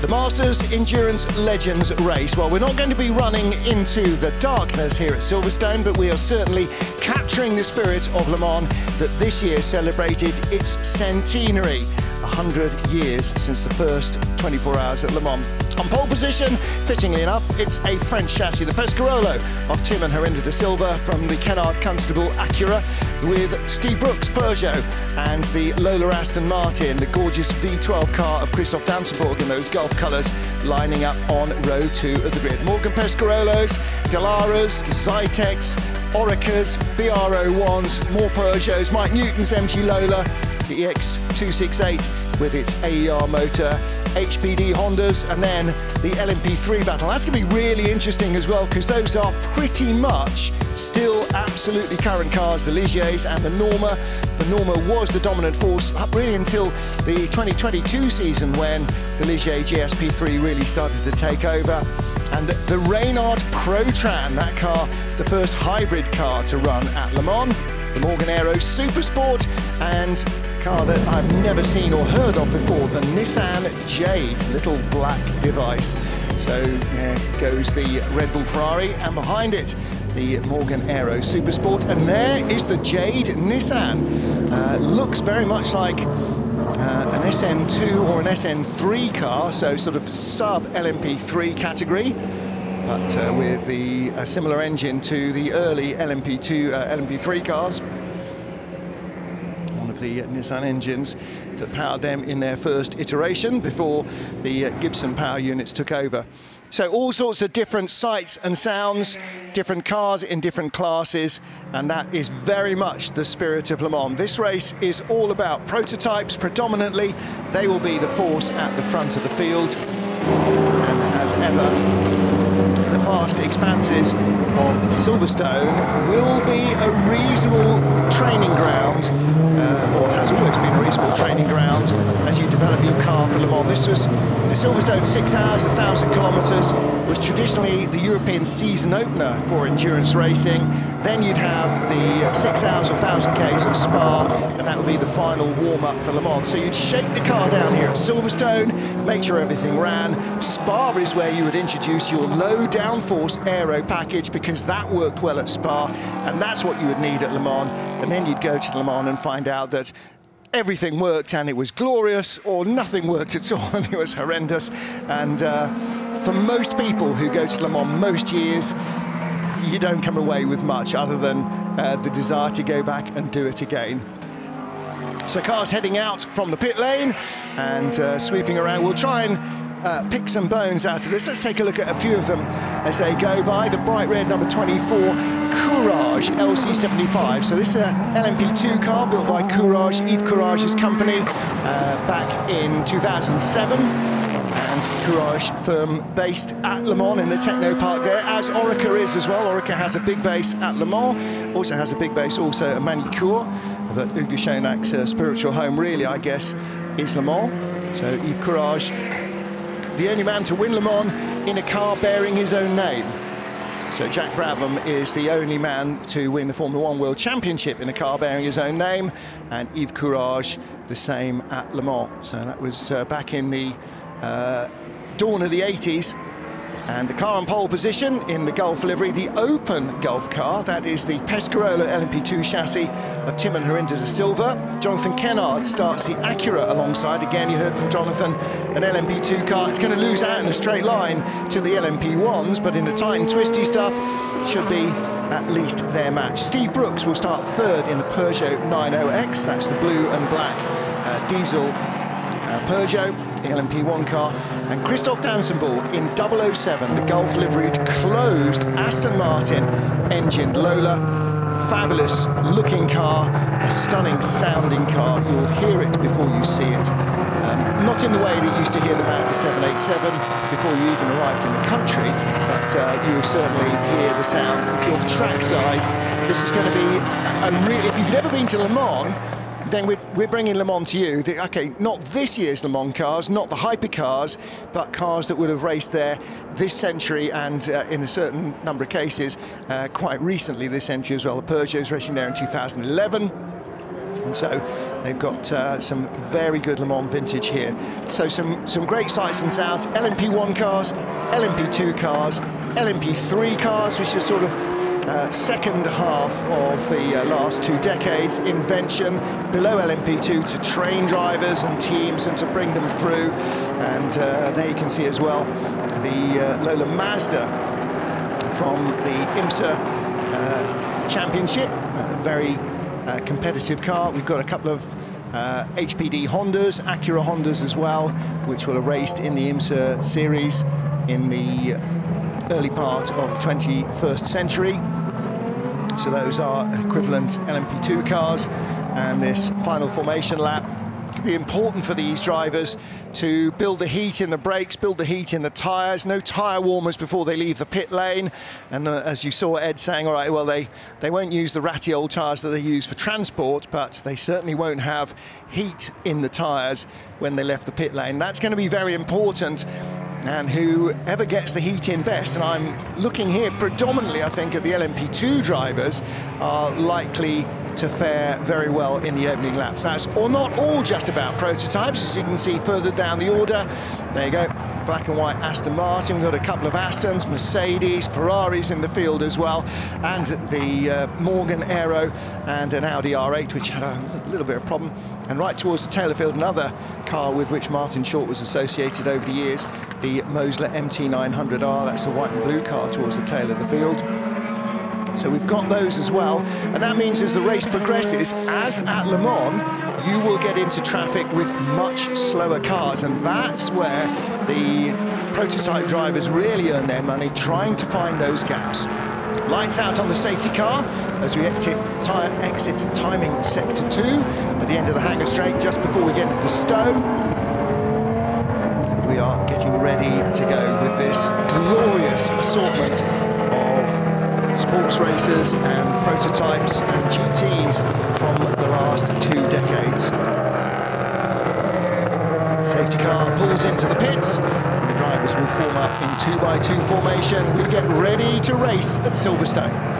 The Masters Endurance Legends race. Well, we're not going to be running into the darkness here at Silverstone, but we are certainly capturing the spirit of Le Mans that this year celebrated its centenary. 100 years since the first 24 hours at Le Mans. On pole position, fittingly enough, it's a French chassis, the Pescarolo of Tim and Harinder de Silva from the Kennard Constable Acura, with Steve Brooks Peugeot and the Lola Aston Martin, the gorgeous V12 car of Christoph Danzenborg in those golf colours, lining up on row 2 of the grid. Morgan Pescarolos, Delaras, Zytex, Oricas, BR01s, more Peugeots, Mike Newton's MG Lola, the EX268 with its AER motor, HPD Hondas, and then the LMP3 battle. That's going to be really interesting as well, because those are pretty much still absolutely current cars, the Ligiers and the Norma. The Norma was the dominant force up really until the 2022 season, when the Ligier GSP3 really started to take over. And the Reynard ProTran, that car, the first hybrid car to run at Le Mans, the Morgan Aero Supersport, and a car that I've never seen or heard of before, the Nissan Jade, little black device. So there goes the Red Bull Ferrari, and behind it, the Morgan Aero Supersport. And there is the Jade Nissan. Looks very much like an SN2 or an SN3 car, so sort of sub-LMP3 category, but with the similar engine to the early LMP2, LMP3 cars. One of the Nissan engines that powered them in their first iteration before the Gibson power units took over. So all sorts of different sights and sounds, different cars in different classes, and that is very much the spirit of Le Mans. This race is all about prototypes predominantly. They will be the force at the front of the field, and as ever, the vast expanses of Silverstone will be a reasonable training ground, or has always been a reasonable training ground, as you develop your car for Le Mans. This was the Silverstone 6 hours, the 1,000 kilometres, was traditionally the European season opener for endurance racing. Then you'd have the 6 hours or 1,000 Ks of Spa, and that would be the final warm-up for Le Mans. So you'd shake the car down here at Silverstone, make sure everything ran. Spa is where you would introduce your low downforce aero package, because that worked well at Spa, and that's what you would need at Le Mans. And then you'd go to Le Mans and find out that everything worked and it was glorious, or nothing worked at all and it was horrendous. And for most people who go to Le Mans most years, you don't come away with much other than the desire to go back and do it again. So cars heading out from the pit lane and sweeping around. We'll try and pick some bones out of this. Let's take a look at a few of them as they go by. The bright red number 24, Courage LC75. So this is an LMP2 car built by Courage, Yves Courage's company, back in 2007. And the Courage firm based at Le Mans in the Techno Park there, as Orica is as well. Orica has a big base at Le Mans, also has a big base also at Magny-Cours, but Hugues de Chonac's spiritual home really, I guess, is Le Mans. So Yves Courage, the only man to win Le Mans in a car bearing his own name. So Jack Brabham is the only man to win the Formula One World Championship in a car bearing his own name, and Yves Courage the same at Le Mans. So that was back in the dawn of the 80s. And the car on pole position in the Golf livery, the open Golf car, that is the Pescarolo LMP2 chassis of Tim and Harinder de Silva. Jonathan Kennard starts the Acura alongside. Again, you heard from Jonathan, an LMP2 car. It's going to lose out in a straight line to the LMP1s, but in the tight and twisty stuff, it should be at least their match. Steve Brooks will start third in the Peugeot 90X. That's the blue and black diesel Peugeot, the LMP1 car. And Christoph Danzenborg in 007, the Golf liveried closed Aston Martin engined Lola. Fabulous looking car, a stunning sounding car. You'll hear it before you see it. Not in the way that you used to hear the Mazda 787 before you even arrived in the country, but you'll certainly hear the sound. If you're trackside, this is going to be a real... If you've never been to Le Mans, then we're bringing Le Mans to you. Okay, not this year's Le Mans cars, not the hypercars, but cars that would have raced there this century, and in a certain number of cases, quite recently this century as well. The Peugeot's racing there in 2011. And so they've got some very good Le Mans vintage here. So some great sights and sounds, LMP1 cars, LMP2 cars, LMP3 cars, which is sort of second half of the last two decades, invention below LMP2 to train drivers and teams and to bring them through. And there you can see as well the Lola Mazda from the IMSA championship, a very competitive car. We've got a couple of HPD Hondas, Acura Hondas as well, which will have raced in the IMSA series in the early part of the 21st century. So those are equivalent LMP2 cars, and this final formation lap could be important for these drivers to build the heat in the brakes, build the heat in the tyres. No tyre warmers before they leave the pit lane, and as you saw Ed saying, all right, well they won't use the ratty old tyres that they use for transport, but they certainly won't have heat in the tyres when they left the pit lane. That's going to be very important. And whoever gets the heat in best, and I'm looking here predominantly, I think, at the LMP2 drivers, are likely to fare very well in the opening laps. Now, it's not all just about prototypes, as you can see further down the order. There you go, black and white Aston Martin. We've got a couple of Astons, Mercedes, Ferraris in the field as well, and the Morgan Aero and an Audi R8, which had a little bit of a problem. And right towards the tail of the field, another car with which Martin Short was associated over the years, the Mosler MT900R. That's the white and blue car towards the tail of the field. So we've got those as well, and that means as the race progresses, as at Le Mans, you will get into traffic with much slower cars, and that's where the prototype drivers really earn their money, trying to find those gaps. Lights out on the safety car as we exit timing sector 2 at the end of the Hanger Straight, just before we get into the Stowe. We are getting ready to go with this glorious assortment of sports racers and prototypes and GTs from the last two decades. Safety car pulls into the pits. Drivers will form up in 2x2 formation. We'll get ready to race at Silverstone.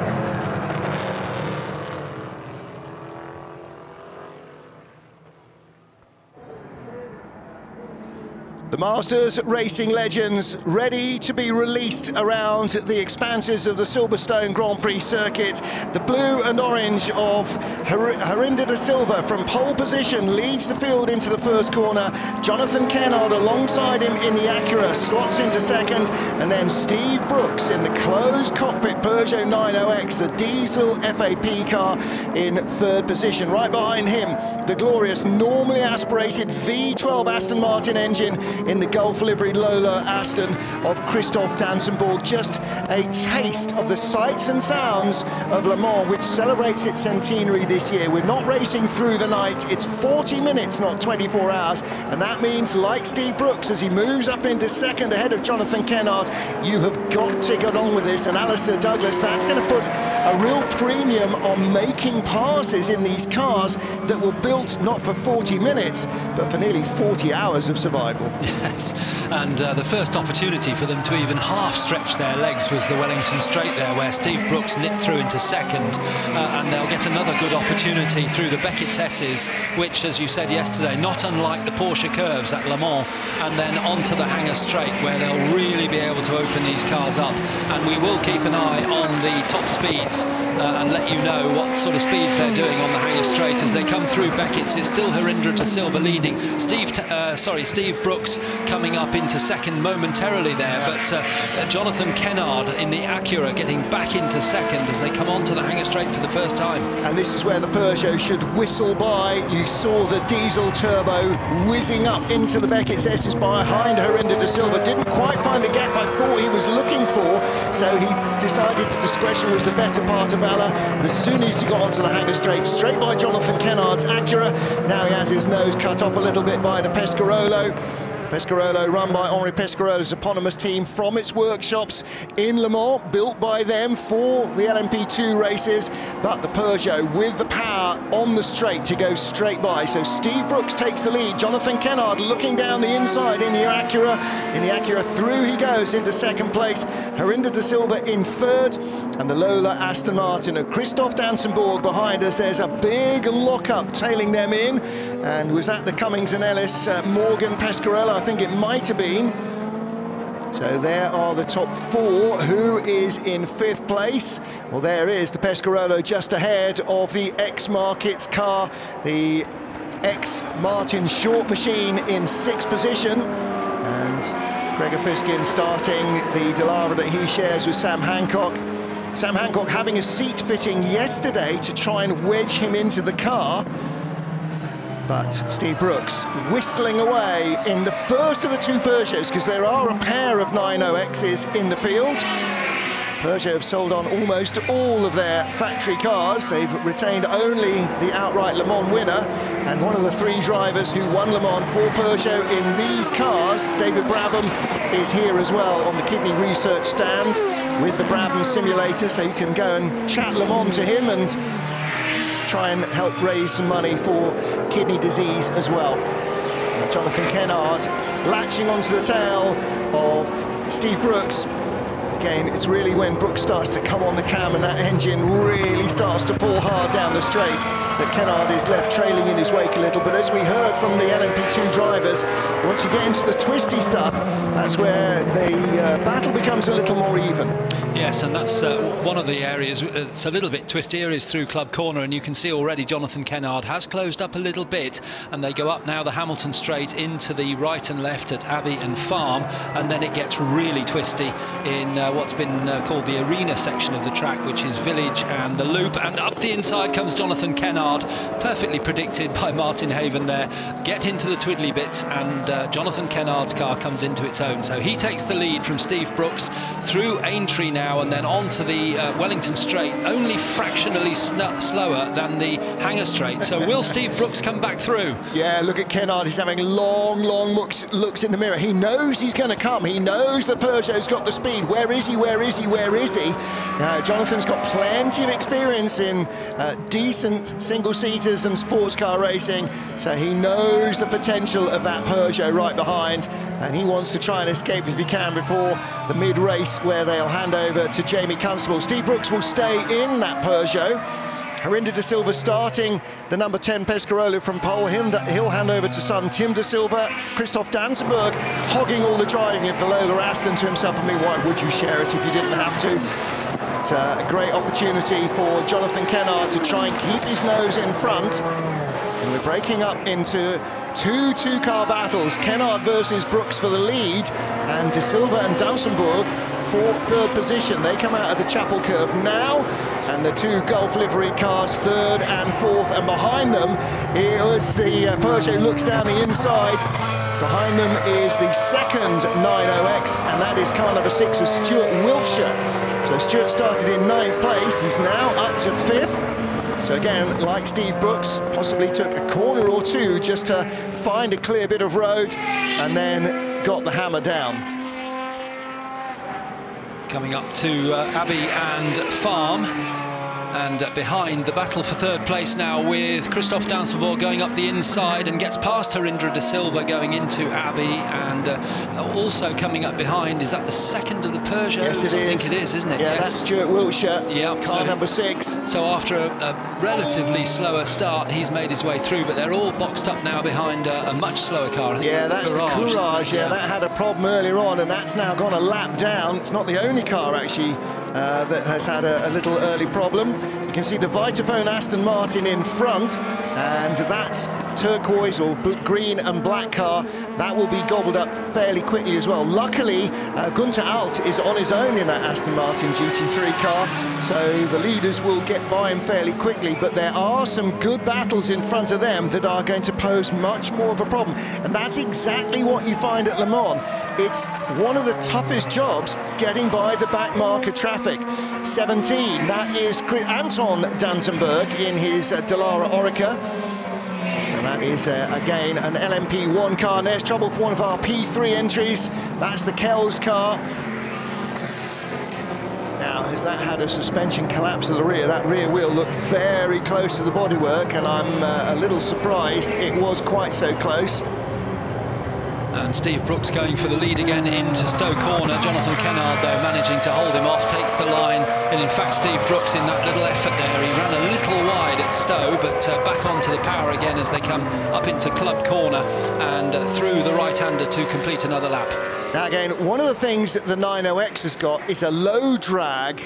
The Masters racing legends ready to be released around the expanses of the Silverstone Grand Prix circuit. The blue and orange of Harinder da Silva from pole position leads the field into the first corner. Jonathan Kennard alongside him in the Acura slots into second, and then Steve Brooks in the closed cockpit Peugeot 90X, the diesel FAP car, in third position. Right behind him, the glorious normally aspirated V12 Aston Martin engine in the Gulf livery Lola Aston of Christoph Dansenborg. Just a taste of the sights and sounds of Le Mans, which celebrates its centenary this year. We're not racing through the night. It's 40 minutes, not 24 hours. And that means, like Steve Brooks, as he moves up into second ahead of Jonathan Kennard, you have got to get on with this. And Alistair Douglas, that's going to put a real premium on making passes in these cars that were built not for 40 minutes, but for nearly 40 hours of survival. Yes, and the first opportunity for them to even half stretch their legs was the Wellington Straight there, where Steve Brooks nipped through into second, and they'll get another good opportunity through the Beckett's S's, which, as you said yesterday, not unlike the Porsche curves at Le Mans, and then onto the Hanger Straight, where they'll really be able to open these cars up. And we will keep an eye on the top speeds and let you know what sort of speeds they're doing on the Hanger Straight as they come through Beckett's. It's still Harinder da Silva leading, Steve Brooks coming up into second momentarily there, but Jonathan Kennard in the Acura getting back into second as they come onto the Hanger Straight for the first time. And this is where the Peugeot should whistle by. You saw the diesel turbo whizzing up into the Beckett's S's behind Harinder da Silva. Didn't quite find the gap I thought he was looking for, so he decided that discretion was the better part of valour. But as soon as he got onto the Hanger Straight, straight by Jonathan Kennard's Acura, now he has his nose cut off a little bit by the Pescarolo. Pescarolo, run by Henri Pescarolo's eponymous team from its workshops in Le Mans, built by them for the LMP2 races, but the Peugeot with the power on the straight to go straight by. So Steve Brooks takes the lead, Jonathan Kennard looking down the inside in the Acura. In the Acura, through he goes into second place, Harinder De Silva in third, and the Lola Aston Martin of Christoph Dansenborg behind us. There's a big lock-up tailing them in, and was that the Cummings and Ellis Morgan Pescarello? I think it might have been. So there are the top four. Who is in fifth place? Well, there is the Pescarello just ahead of the ex-Markets car, the ex-Martin Short machine in sixth position, and Gregor Fiskin starting the Dallara that he shares with Sam Hancock. Sam Hancock having a seat fitting yesterday to try and wedge him into the car. But Steve Brooks whistling away in the first of the two Peugeots, because there are a pair of 908s in the field. Peugeot have sold on almost all of their factory cars. They've retained only the outright Le Mans winner, and one of the three drivers who won Le Mans for Peugeot in these cars, David Brabham, is here as well on the Kidney Research stand with the Brabham simulator, so you can go and chat Le Mans to him and try and help raise some money for kidney disease as well. And Jonathan Kennard latching onto the tail of Steve Brooks. Again, it's really when Brooks starts to come on the cam and that engine really starts to pull hard down the straight that Kennard is left trailing in his wake a little. But as we heard from the LMP2 drivers, once you get into the twisty stuff, that's where the battle becomes a little more even. Yes, and that's one of the areas, it's a little bit twistier, is through Club Corner, and you can see already Jonathan Kennard has closed up a little bit, and they go up now the Hamilton straight into the right and left at Abbey and Farm, and then it gets really twisty in what's been called the arena section of the track, which is Village and the Loop, and up the inside comes Jonathan Kennard, perfectly predicted by Martin Haven there. Get into the twiddly bits, and Jonathan Kennard's car comes into its own, so he takes the lead from Steve Brooks through Aintree now, and then on to the Wellington straight, only fractionally slower than the Hanger straight. So will Steve Brooks come back through? Yeah, look at Kennard, he's having long looks in the mirror. He knows he's going to come, he knows the Peugeot's got the speed. Where is he? Jonathan's got plenty of experience in decent single-seaters and sports car racing, so he knows the potential of that Peugeot right behind, and he wants to try and escape if he can before the mid-race where they'll hand over to Jamie Constable. Steve Brooks will stay in that Peugeot. Harinder De Silva starting the number 10 Pescarolo from pole. He'll hand over to son Tim De Silva. Christoph Dansenberg hogging all the driving of the Lola Aston to himself and me. Why would you share it if you didn't have to? But, a great opportunity for Jonathan Kennard to try and keep his nose in front. And we're breaking up into two two-car battles. Kennard versus Brooks for the lead, and De Silva and Dansenberg for third position. They come out of the Chapel Curve now, and the two Gulf livery cars third and fourth, and behind them is the Peugeot looks down the inside. Behind them is the second 90X, and that is car number 6 of Stuart Wiltshire. So Stuart started in ninth place, he's now up to fifth. So again, like Steve Brooks, possibly took a corner or two just to find a clear bit of road, and then got the hammer down. Coming up to Abbey and Farm, and behind the battle for third place now, with Christoph Dansenborg going up the inside and gets past Harinder De Silva going into Abbey, and also coming up behind, is that the second of the Peugeot? Yes, it is. I think it is, isn't it? Yeah, yes. That's Stuart Wiltshire, yep, car number 6. So after a relatively slower start, he's made his way through, but they're all boxed up now behind a much slower car. I think yeah, that's the Courage. Yeah, that had a problem earlier on, and that's now gone a lap down. It's not the only car, actually, that has had a little early problem. You can see the Vitaphone Aston Martin in front, and that turquoise or green and black car, that will be gobbled up fairly quickly as well. Luckily, Gunther Alt is on his own in that Aston Martin GT3 car, so the leaders will get by him fairly quickly, but there are some good battles in front of them that are going to pose much more of a problem, and that's exactly what you find at Le Mans. It's one of the toughest jobs, getting by the back marker traffic. 17, that is Anton Dansenberg in his Dallara Orica. So that is, again, an LMP1 car. And there's trouble for one of our P3 entries. That's the Kells car. Now, has that had a suspension collapse at the rear? That rear wheel looked very close to the bodywork, and I'm a little surprised it was quite so close. And Steve Brooks going for the lead again into Stowe Corner. Jonathan Kennard, though, managing to hold him off, takes the line. And in fact, Steve Brooks, in that little effort there, he ran a little wide at Stowe, but back onto the power again as they come up into Club Corner and through the right-hander to complete another lap. Now, again, one of the things that the 90X has got is a low drag,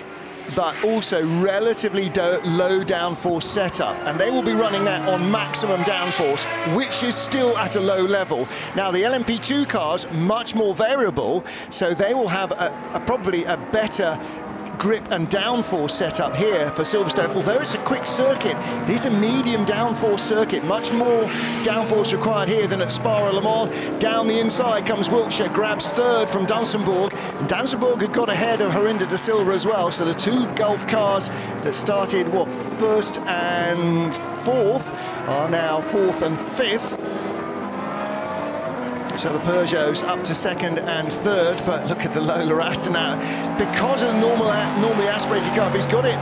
but also relatively low downforce setup, and they will be running that on maximum downforce, which is still at a low level. Now the LMP2 cars much more variable, so they will have probably a better grip and downforce setup here for Silverstone. Although it's a quick circuit, it is a medium downforce circuit, much more downforce required here than at Spa-Le Mans. Down the inside comes Wiltshire, grabs third from Dunstanborg, and Dunstanborg had got ahead of Harinder de Silva as well, so the two Gulf cars that started, what, first and fourth, are now fourth and fifth. So the Peugeots up to second and third, but look at the Lola Aston now. Because of the normally aspirated car, if he's got it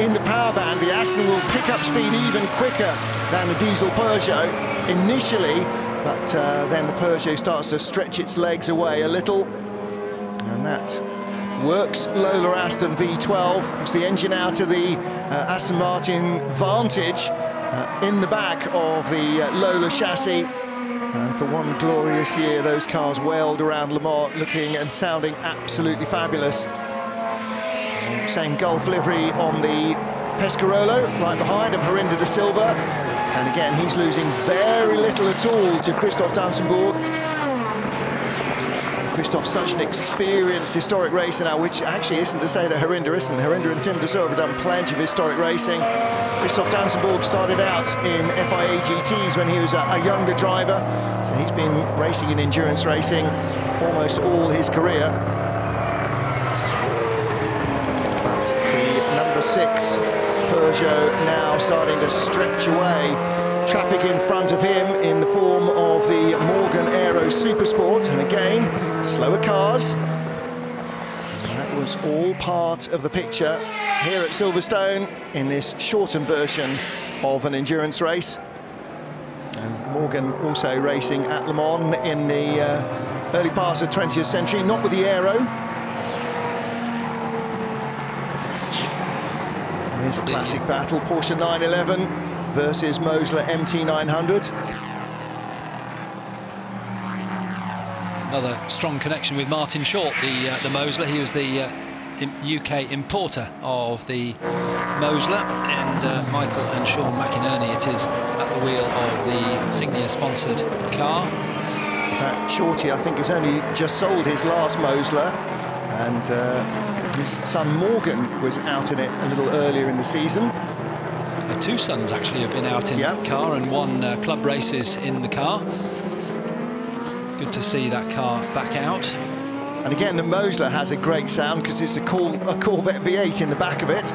in the power band, the Aston will pick up speed even quicker than the diesel Peugeot initially, but then the Peugeot starts to stretch its legs away a little. And that works Lola Aston V12. It's the engine out of the Aston Martin Vantage in the back of the Lola chassis. And for one glorious year, those cars wailed around Le Mans, looking and sounding absolutely fabulous. Same Golf livery on the Pescarolo, right behind of Harinder de Silva. And again, he's losing very little at all to Christoph Dunstanborg. Christoph, such an experienced historic racer now, which actually isn't to say that Harinder isn't. Harinder and Tim de Silva have done plenty of historic racing. Christoph Dunstanborg started out in FIA GTs when he was a younger driver, so he's been racing in endurance racing almost all his career. But the number 6 Peugeot now starting to stretch away. Traffic in front of him in the form of the Morgan Aero Supersport, and again, slower cars. That was all part of the picture here at Silverstone in this shortened version of an endurance race. And Morgan also racing at Le Mans in the early part of the 20th century, not with the Aero. And this classic battle, Porsche 911 versus Mosler MT900. Another strong connection with Martin Short, the Mosler. He was the UK importer of the Mosler, and Michael and Sean McInerney it is at the wheel of the Signia-sponsored car. Shorty, I think, has only just sold his last Mosler, and his son Morgan was out in it a little earlier in the season. Two sons actually have been out in the car and won club races in the car. Good to see that car back out. And again, the Mosler has a great sound because it's a Corvette V8 in the back of it.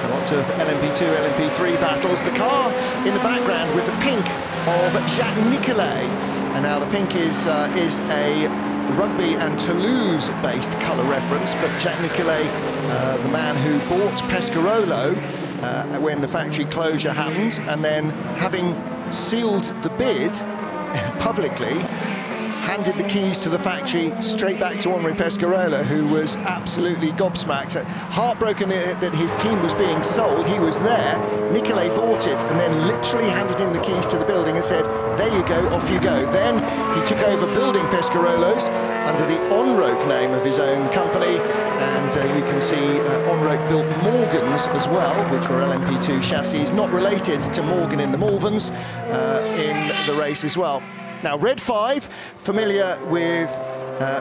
So lots of LMP2, LMP3 battles. The car in the background with the pink of Jacques Nicolet. And now the pink is a Rugby and Toulouse-based colour reference, but Jacques Nicolet, the man who bought Pescarolo when the factory closure happened, and then having sealed the bid publicly, handed the keys to the factory straight back to Omri Pescarolo, who was absolutely gobsmacked, heartbroken that his team was being sold. He was there, Nicolet bought it, and then literally handed him the keys to the building and said, there you go, off you go. Then he took over building Pescarolos under the Onroke name of his own company, and you can see Onroke built Morgans as well, which were LMP2 chassis, not related to Morgan in the Malverns, in the race as well. Now, Red 5, familiar with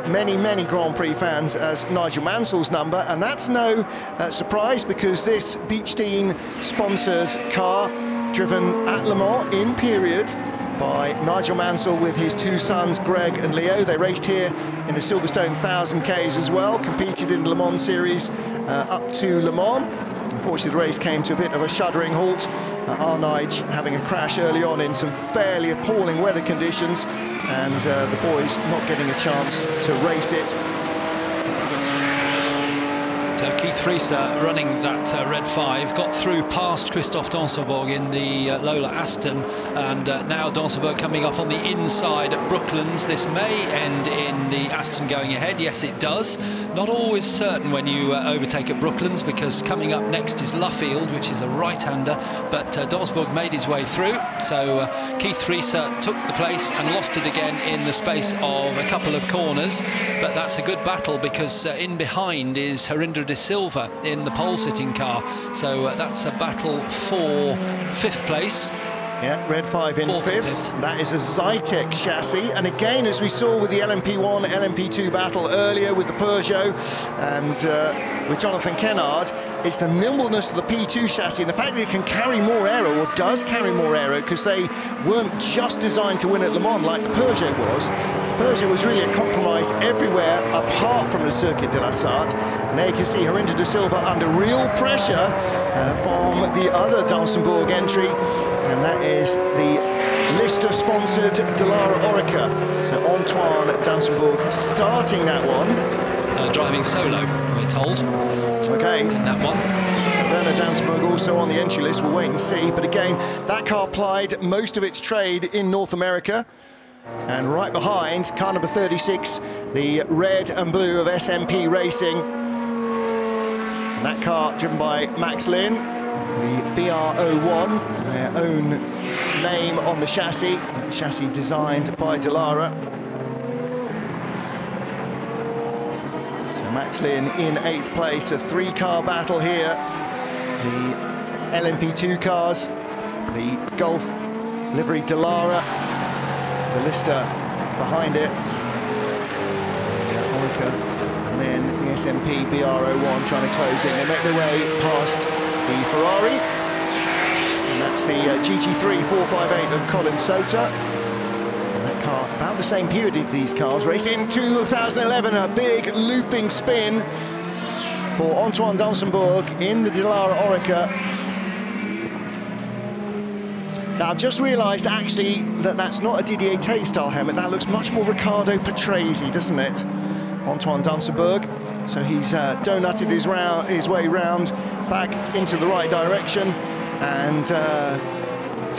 many Grand Prix fans as Nigel Mansell's number, and that's no surprise because this Beechstein-sponsored car, driven at Le Mans in period by Nigel Mansell with his two sons, Greg and Leo. They raced here in the Silverstone 1000Ks as well, competed in the Le Mans series up to Le Mans. Unfortunately, the race came to a bit of a shuddering halt. Arnij having a crash early on in some fairly appalling weather conditions, and the boys not getting a chance to race it. Keith Friese running that red 5, got through past Christophe Danselberg in the Lola Aston, and now Danselberg coming up on the inside at Brooklands. This may end in the Aston going ahead. Yes, it does. Not always certain when you overtake at Brooklands, because coming up next is Luffield, which is a right-hander, but Danselberg made his way through, so Keith Friese took the place and lost it again in the space of a couple of corners. But that's a good battle, because in behind is Harinder De Silva in the pole-sitting car, so that's a battle for fifth place. Yeah, red 5 in fifth. That is a Zytec chassis, and again, as we saw with the LMP1, LMP2 battle earlier with the Peugeot and with Jonathan Kennard, it's the nimbleness of the P2 chassis and the fact that it can carry more aero, or does carry more aero, because they weren't just designed to win at Le Mans like the Peugeot was. Peugeot was really a compromise everywhere apart from the Circuit de la Sarthe, and there you can see Harinder De Silva under real pressure from the other Danselberg entry, and that is the Lister-sponsored Dallara Orica. So Antoine Danselberg starting that one. Driving solo, we're told. Okay. In that one. Werner Danselberg also on the entry list, we'll wait and see. But again, that car plied most of its trade in North America. And right behind, car number 36, the red and blue of SMP Racing. And that car driven by Max Lynn, the BR01, their own name on the chassis designed by Dallara. So Max Lynn in 8th place, a three-car battle here. The LMP2 cars, the Golf livery Dallara, the Lister behind it, Orica, and then the SMP BR01 trying to close in. They make their way past the Ferrari, and that's the GT3 458 of Colin Sauter. That car, about the same period as these cars, race in 2011, a big looping spin for Antoine Danselberg in the Dallara Orica. Now, I've just realised, actually, that that's not a Didier Tay-style helmet. That looks much more Riccardo Patrese, doesn't it? Antoine Danselberg. So he's donutted his way round back into the right direction. And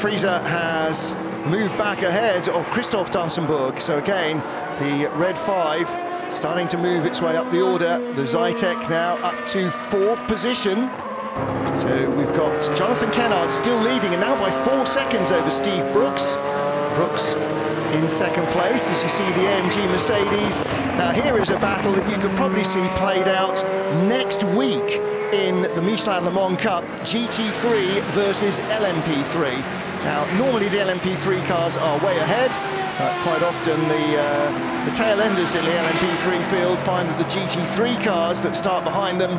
Friese has moved back ahead of Christophe Danselberg. So again, the red 5 starting to move its way up the order. The Zytec now up to 4th position. So we've got Jonathan Kennard still leading, and now by 4 seconds over Steve Brooks. Brooks in 2nd place, as you see the AMG Mercedes. Now here is a battle that you could probably see played out next week in the Michelin Le Mans Cup, GT3 versus LMP3. Now normally the LMP3 cars are way ahead. Quite often the tail enders in the LMP3 field find that the GT3 cars that start behind them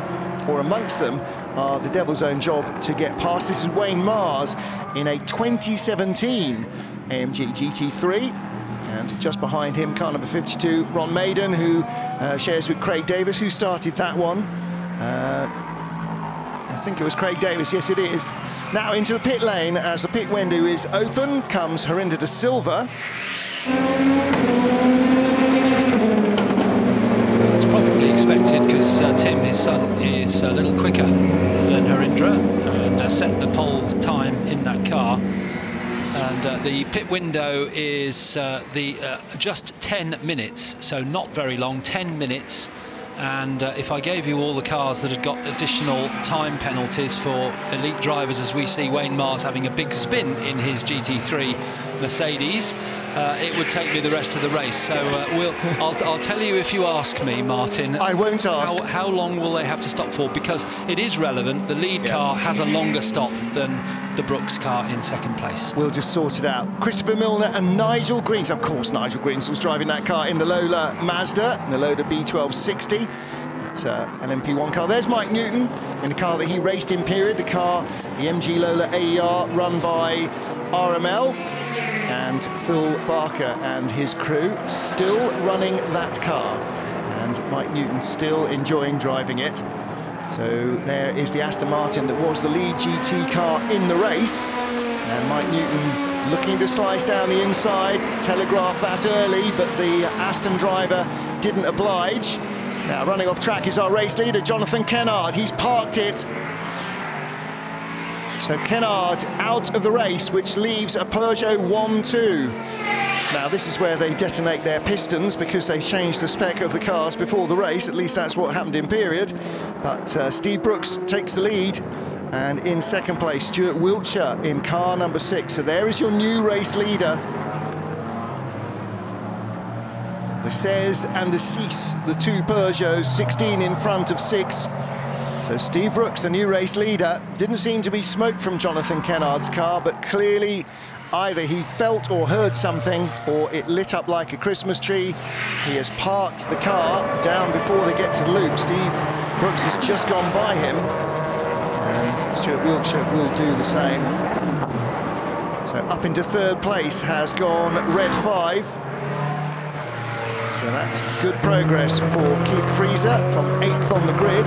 or amongst them are the devil's own job to get past. This is Wayne Mars in a 2017 AMG GT3, and just behind him, car number 52, Ron Maiden, who shares with Craig Davis, who started that one. I think it was Craig Davis, yes it is. Now into the pit lane, as the pit window is open, comes Harinder De Silva. Probably expected, because Tim, his son, is a little quicker than Harindra and set the pole time in that car. And the pit window is just 10 minutes, so not very long, 10 minutes. And if I gave you all the cars that had got additional time penalties for elite drivers, as we see Wayne Mars having a big spin in his GT3 Mercedes, it would take me the rest of the race. So I'll tell you if you ask me, Martin. I won't ask. How long will they have to stop for? Because it is relevant. The lead car has a longer stop than the Brooks car in 2nd place. We'll just sort it out. Christopher Milner and Nigel Greens. Of course, Nigel Greens was driving that car in the Lola Mazda, the Lola B1260. It's an LMP1 car. There's Mike Newton in the car that he raced in period, the car, the MG Lola AER run by RML. And Phil Barker and his crew still running that car, and Mike Newton still enjoying driving it. So there is the Aston Martin that was the lead GT car in the race. And Mike Newton looking to slice down the inside, telegraph that early, but the Aston driver didn't oblige. Now running off track is our race leader, Jonathan Kennard. He's parked it. So Kennard out of the race, which leaves a Peugeot 1-2. Now this is where they detonate their pistons because they changed the spec of the cars before the race, at least that's what happened in period. But Steve Brooks takes the lead, and in second place, Stuart Wiltshire in car number 6. So there is your new race leader. The Cez and the Cease, the two Peugeots, 16 in front of 6. So Steve Brooks, the new race leader, didn't seem to be smoke from Jonathan Kennard's car, but clearly either he felt or heard something, or it lit up like a Christmas tree. He has parked the car down before they get to the loop. Steve Brooks has just gone by him, and Stuart Wiltshire will do the same. So up into third place has gone Red 5. So that's good progress for Keith Fraser from 8th on the grid.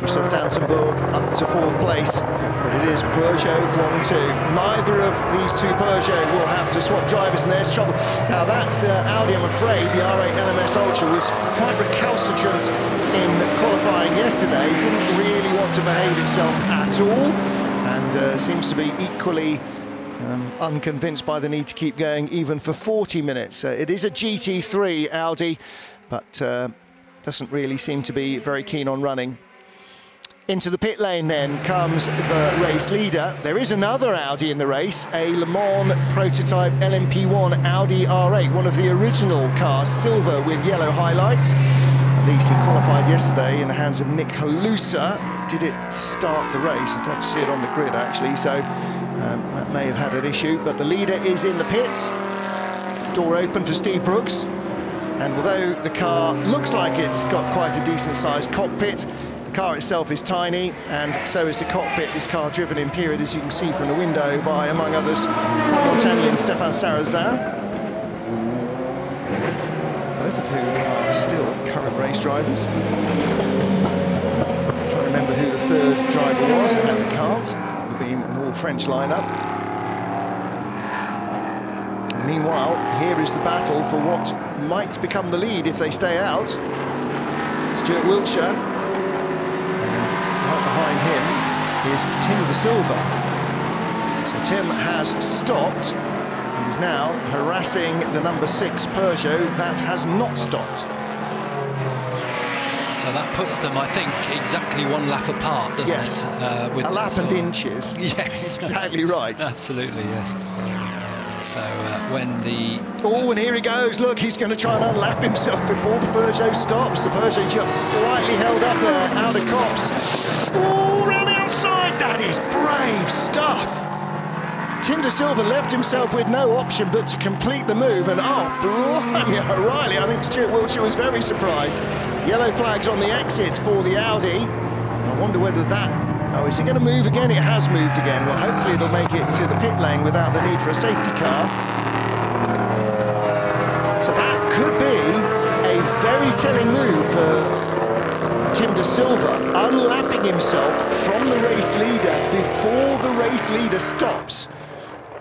Christoph Danzenberg up to 4th place, but it is Peugeot 1-2. Neither of these two Peugeot will have to swap drivers, and there's trouble. Now that Audi, I'm afraid, the R8 LMS Ultra was quite recalcitrant in qualifying yesterday. Didn't really want to behave itself at all, and seems to be equally unconvinced by the need to keep going even for 40 minutes. It is a GT3 Audi, but doesn't really seem to be very keen on running. Into the pit lane then comes the race leader. There is another Audi in the race, a Le Mans prototype LMP1 Audi R8, one of the original cars, silver with yellow highlights. At least he qualified yesterday in the hands of Nick Halusa. Did it start the race? I don't see it on the grid actually, so that may have had an issue. But the leader is in the pits. Door open for Steve Brooks. And although the car looks like it's got quite a decent sized cockpit, the car itself is tiny, and so is the cockpit. This car driven in period, as you can see from the window, by, among others, Fontanian and Stefan Sarrazin, both of whom are still current race drivers. I'm trying to remember who the third driver was, and I can't. It would have been an all-French lineup. And meanwhile, here is the battle for what might become the lead if they stay out. Stuart Wiltshire. Behind him is Tim De Silva. So Tim has stopped and is now harassing the number 6 Peugeot that has not stopped. So that puts them, I think, exactly one lap apart, doesn't yes. it? With a lap and inches. Yes. Exactly right. Absolutely, yes. So when the... Oh, and here he goes. Look, he's going to try and unlap himself before the Peugeot stops. The Peugeot just slightly held up there, out of cops. Oh, round outside. That is brave stuff. Tim De Silva left himself with no option but to complete the move. And, oh, blimey, O'Reilly. I think Stuart Wiltshire was very surprised. Yellow flags on the exit for the Audi. I wonder whether that... Oh, is it going to move again? It has moved again. Well, hopefully it'll make it to the pit lane without the need for a safety car. So that could be a very telling move for Tim De Silva, unlapping himself from the race leader before the race leader stops.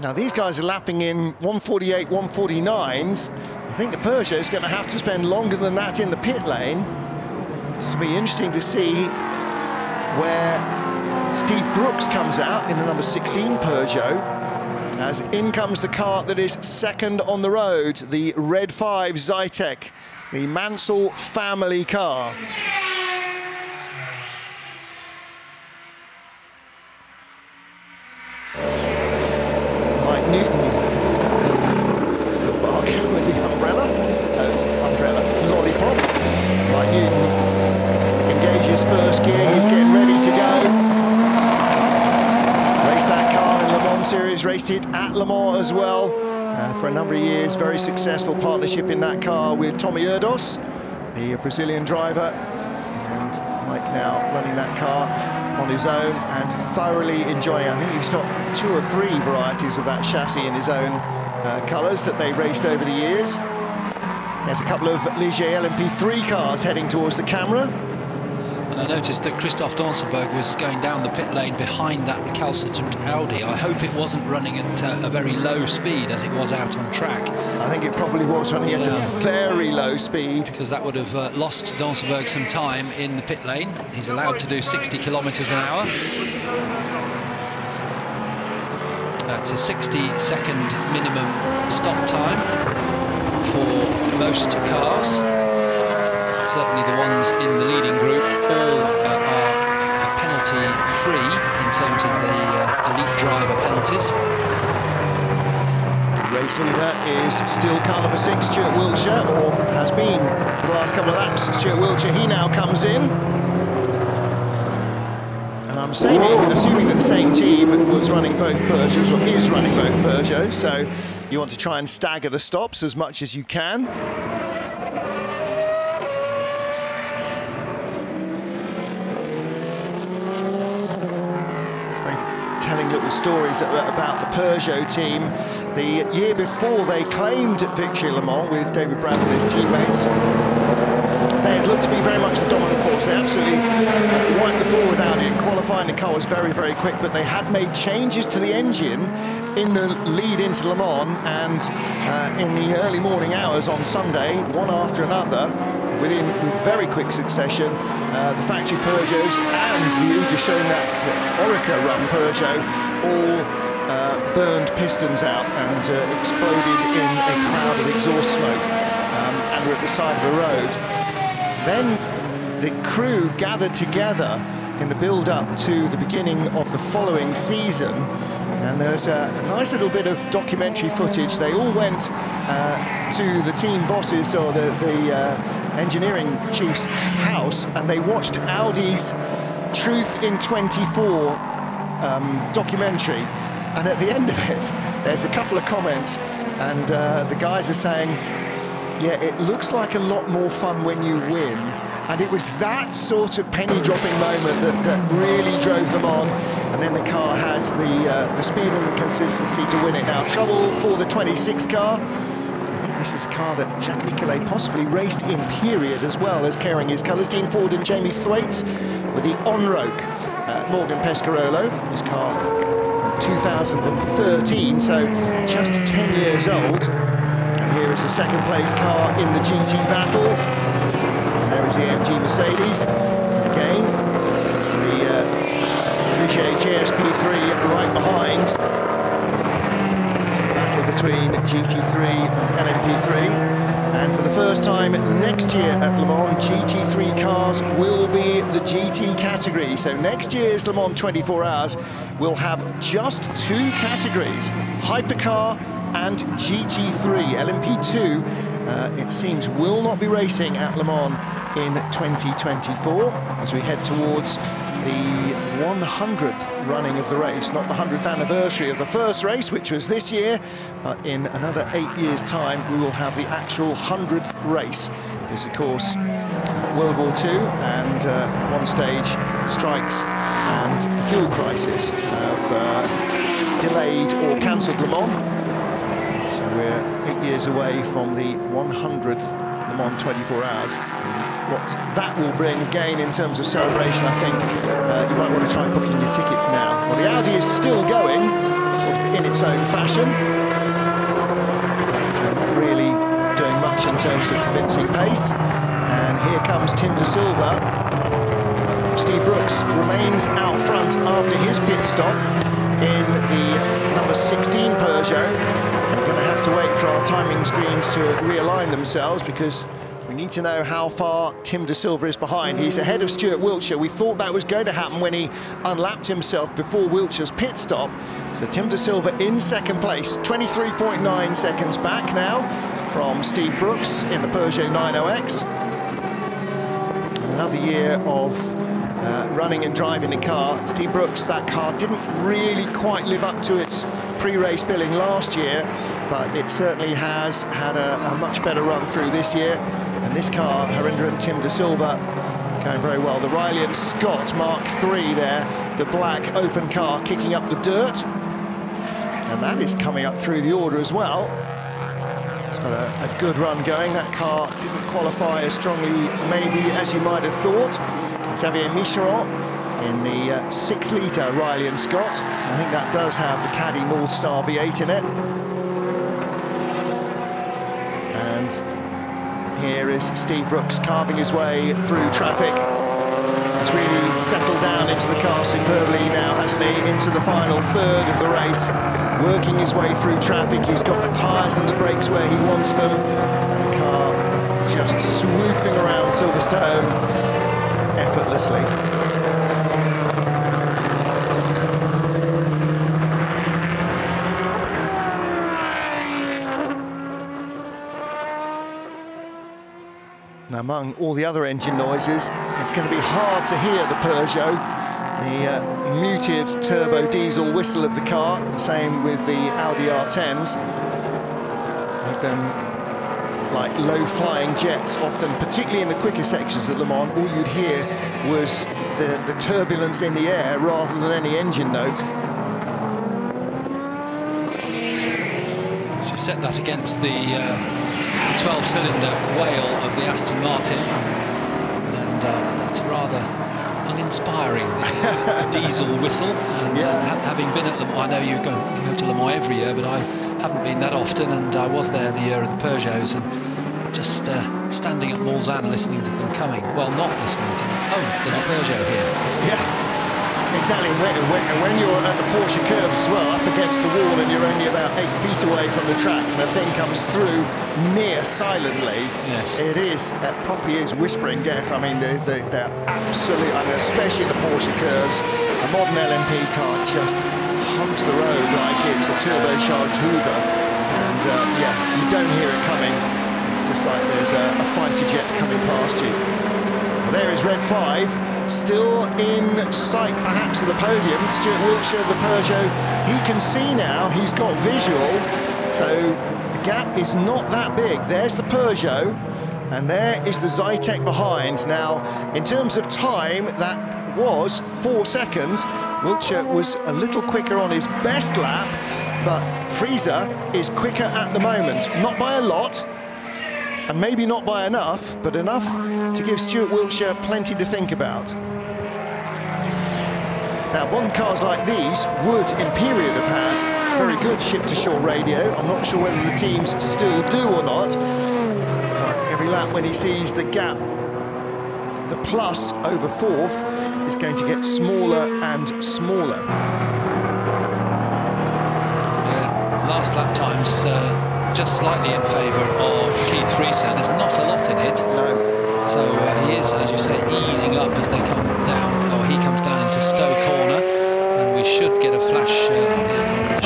Now, these guys are lapping in 148, 149s. I think the Peugeot is going to have to spend longer than that in the pit lane. It's going to be interesting to see where Steve Brooks comes out in the number 16 Peugeot, as in comes the car that is second on the road, the Red 5 Zytec, the Mansell family car. Mike Newton, the bargain with the umbrella, lollipop. Mike Newton engages first gear, he's getting ready to go. That car in Le Mans Series, raced it at Le Mans as well for a number of years. Very successful partnership in that car with Tommy Erdos, the Brazilian driver, and Mike now running that car on his own and thoroughly enjoying it. I think he's got 2 or 3 varieties of that chassis in his own colours that they raced over the years. There's a couple of Ligier LMP3 cars heading towards the camera. And I noticed that Christoph Donsenberg was going down the pit lane behind that recalcitrant Audi. I hope it wasn't running at a very low speed as it was out on track. I think it probably was running at a very low speed. Because that would have lost Donsenberg some time in the pit lane. He's allowed to do 60 kilometres an hour. That's a 60-second minimum stop time for most cars. Certainly the ones in the leading group all are penalty-free in terms of the elite driver penalties. The race leader is still car number 6, Stuart Wiltshire, or has been for the last couple of laps. Stuart Wiltshire, he now comes in. And I'm assuming that the same team was running both Peugeots, or is running both Peugeots, so you want to try and stagger the stops as much as you can. Stories about the Peugeot team. The year before they claimed Victory Le Mans with David Brown and his teammates, they had looked to be very much the dominant force. They absolutely wiped the floor with Audi in qualifying. The car was very, very quick, but they had made changes to the engine in the lead into Le Mans and in the early morning hours on Sunday, one after another, with very quick succession, the factory Peugeots and the Uga Shonak Orica-run Peugeot all burned pistons out and exploded in a cloud of exhaust smoke and were at the side of the road. Then the crew gathered together in the build-up to the beginning of the following season, and there's a nice little bit of documentary footage. They all went to the team bosses, or the engineering chief's house, and they watched Audi's Truth in 24 documentary. And at the end of it, there's a couple of comments, and the guys are saying, yeah, it looks like a lot more fun when you win. And it was that sort of penny-dropping moment that really drove them on. And then the car had the speed and the consistency to win it. Now, trouble for the 26 car. I think this is a car that Jacques Nicolet possibly raced in period as well as carrying his colours. Dean Ford and Jamie Thwaites with the Onroke. Morgan Pescarolo, his car from 2013, so just 10 years old. And here is the second-place car in the GT battle. Is the AMG Mercedes, again, the Ligier GSP3 right behind. Battle between GT3 and LMP3, and for the first time next year at Le Mans, GT3 cars will be the GT category. So next year's Le Mans 24 hours will have just two categories, hypercar and GT3. LMP2, it seems, will not be racing at Le Mans in 2024 as we head towards the 100th running of the race, not the 100th anniversary of the first race, which was this year, but in another 8 years' time we will have the actual 100th race. Because, of course, World War II and one stage strikes and the fuel crisis have delayed or cancelled Le Mans, so we're 8 years away from the 100th Le Mans 24 hours. What that will bring again in terms of celebration, I think you might want to try booking your tickets now. Well, the Audi is still going sort of in its own fashion, but not really doing much in terms of convincing pace. And here comes Tim De Silva. Steve Brooks remains out front after his pit stop in the number 16 Peugeot. Going to have to wait for our timing screens to realign themselves, because we need to know how far Tim De Silva is behind. He's ahead of Stuart Wiltshire. We thought that was going to happen when he unlapped himself before Wiltshire's pit stop. So Tim De Silva in second place, 23.9 seconds back now from Steve Brooks in the Peugeot 90X. Another year of running and driving the car. Steve Brooks, that car didn't really quite live up to its pre-race billing last year, but it certainly has had a much better run through this year. And this car, Harinder and Tim De Silva, going very well. The Riley and Scott Mark III there, the black open car kicking up the dirt. And that is coming up through the order as well. It's got a good run going. That car didn't qualify as strongly maybe as you might have thought. Xavier Micheron in the 6-litre Riley and Scott. I think that does have the Caddy Mall-Star V8 in it. And here is Steve Brooks carving his way through traffic. He's really settled down into the car superbly now, hasn't he? Into the final third of the race, working his way through traffic. He's got the tyres and the brakes where he wants them. And the car just swooping around Silverstone effortlessly. Now, among all the other engine noises, it's going to be hard to hear the Peugeot. The muted turbo diesel whistle of the car, the same with the Audi R10s, make them like low-flying jets often, particularly in the quicker sections at Le Mans. All you'd hear was the turbulence in the air rather than any engine note. So you set that against the 12-cylinder wail of the Aston Martin, and it's rather uninspiring, the diesel whistle. And, yeah. Having been at Le Mans, I know you go to Le Mans every year, but I haven't been that often, and I was there the year of the Peugeots, and just standing at Mulsanne listening to them coming. Well, not listening to them. Oh, there's a Peugeot here. Yeah. Exactly, when you're at the Porsche curves as well, up against the wall, and you're only about 8 feet away from the track, and the thing comes through near silently, yes. It is, it probably is whispering death. I mean, they're absolute, I mean, especially in the Porsche curves, a modern LMP car just hugs the road like it's a turbocharged Hoover, and yeah, you don't hear it coming. It's just like there's a fighter jet coming past you. There is Red 5, still in sight perhaps of the podium. Stuart Wiltshire, the Peugeot, he can see now, he's got visual, so the gap is not that big. There's the Peugeot, and there is the Zytec behind. Now, in terms of time, that was 4 seconds. Wiltshire was a little quicker on his best lap, but Frieza is quicker at the moment, not by a lot, and maybe not by enough, but enough to give Stuart Wiltshire plenty to think about. Now, modern cars like these would, in period, have had very good ship-to-shore radio. I'm not sure whether the teams still do or not, but every lap when he sees the gap, the plus over fourth, is going to get smaller and smaller. Last lap times just slightly in favour of Keith Friesen. There's not a lot in it. No. So he is, as you say, easing up as they come down, or he comes down into Stowe Corner, and we should get a flash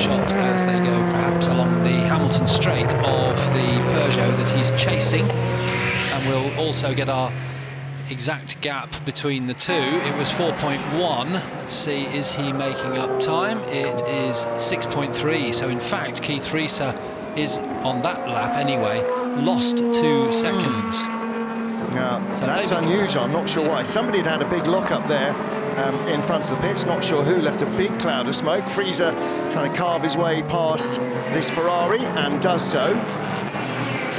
on the shot as they go perhaps along the Hamilton Straight of the Peugeot that he's chasing, and we'll also get our exact gap between the two. It was 4.1. Let's see, is he making up time? It is 6.3, so in fact Keith Friesen is on that lap anyway lost 2 seconds. Now, so that's unusual. I'm not sure why. Somebody had a big lock up there in front of the pits, not sure who, left a big cloud of smoke. Frieza trying to carve his way past this Ferrari, and does so.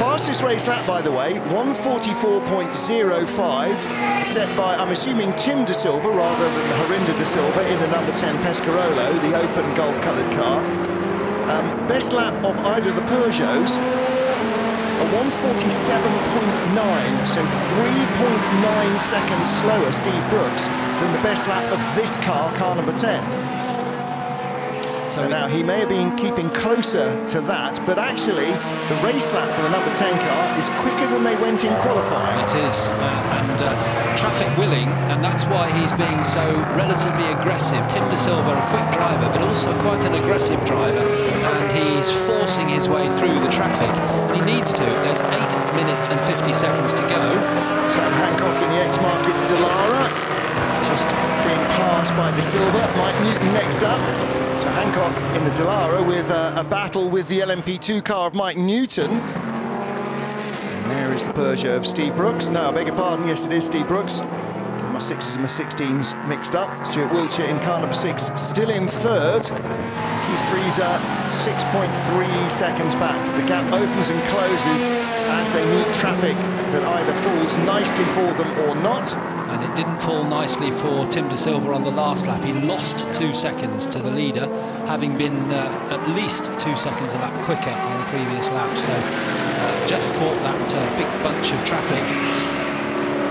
Fastest race lap, by the way, 1:44.05, set by, I'm assuming, Tim De Silva rather than Harinder De Silva in the number 10 Pescarolo, the open golf coloured car. Best lap of either of the Peugeots, a 1:47.9, so 3.9 seconds slower, Steve Brooks, than the best lap of this car, car number 10. So now, he may have been keeping closer to that, but actually the race lap for the number 10 car is quicker than they went in qualifying. It is, and traffic willing, and that's why he's being so relatively aggressive. Tim De Silva, a quick driver, but also quite an aggressive driver, and he's forcing his way through the traffic. He needs to. There's 8 minutes and 50 seconds to go. Sam Hancock in the X-Markets Dallara, just being passed by De Silva. Mike Newton next up. So Hancock in the Dallara with a battle with the LMP2 car of Mike Newton. There is the Peugeot of Steve Brooks. No, I beg your pardon, yes it is Steve Brooks. Get my 6s and my 16s mixed up. Stuart Wiltshire in car number 6, still in third. Nathan Friese 6.3 seconds back. So the gap opens and closes as they meet traffic that either falls nicely for them or not. And it didn't fall nicely for Tim De Silva on the last lap. He lost 2 seconds to the leader, having been at least 2 seconds a lap quicker on the previous lap. So just caught that big bunch of traffic.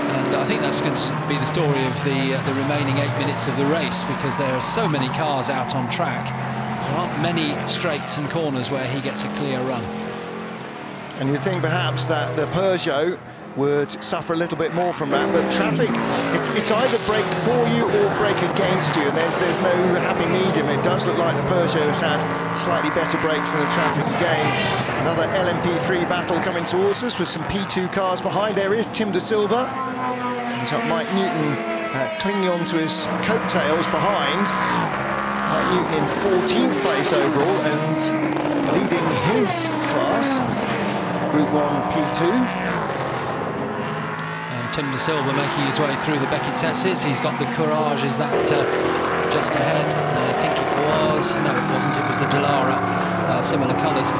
And I think that's going to be the story of the remaining 8 minutes of the race, because there are so many cars out on track. There aren't many straights and corners where he gets a clear run. And you'd think perhaps that the Peugeot would suffer a little bit more from that, but traffic, it's either brake for you or brake against you, and there's no happy medium. It does look like the Peugeot has had slightly better brakes than the traffic again. Another LMP3 battle coming towards us with some P2 cars behind. There is Tim De Silva. He's got Mike Newton clinging on to his coattails behind. Mike Newton in 14th place overall and leading his class, Group 1 P2. Tim De Silva making his way through the Beckett's S's. He's got the Courage, is that just ahead? I think it was. No, it wasn't. It was the Dallara, similar colours.